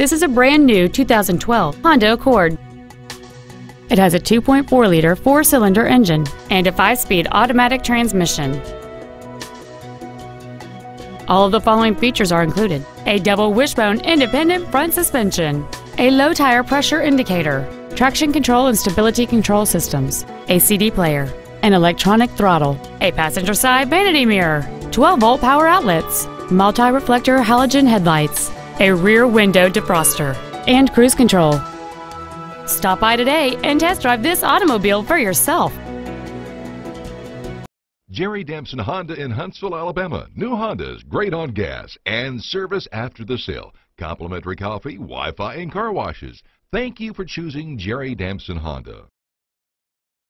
This is a brand new 2012 Honda Accord. It has a 2.4-liter four-cylinder engine and a 5-speed automatic transmission. All of the following features are included: a double wishbone independent front suspension, a low tire pressure indicator, traction control and stability control systems, a CD player, an electronic throttle, a passenger side vanity mirror, 12-volt power outlets, multi-reflector halogen headlights, a rear window defroster, and cruise control. Stop by today and test drive this automobile for yourself. Jerry Damson Honda in Huntsville, Alabama. New Hondas, great on gas and service after the sale. Complimentary coffee, Wi-Fi, and car washes. Thank you for choosing Jerry Damson Honda.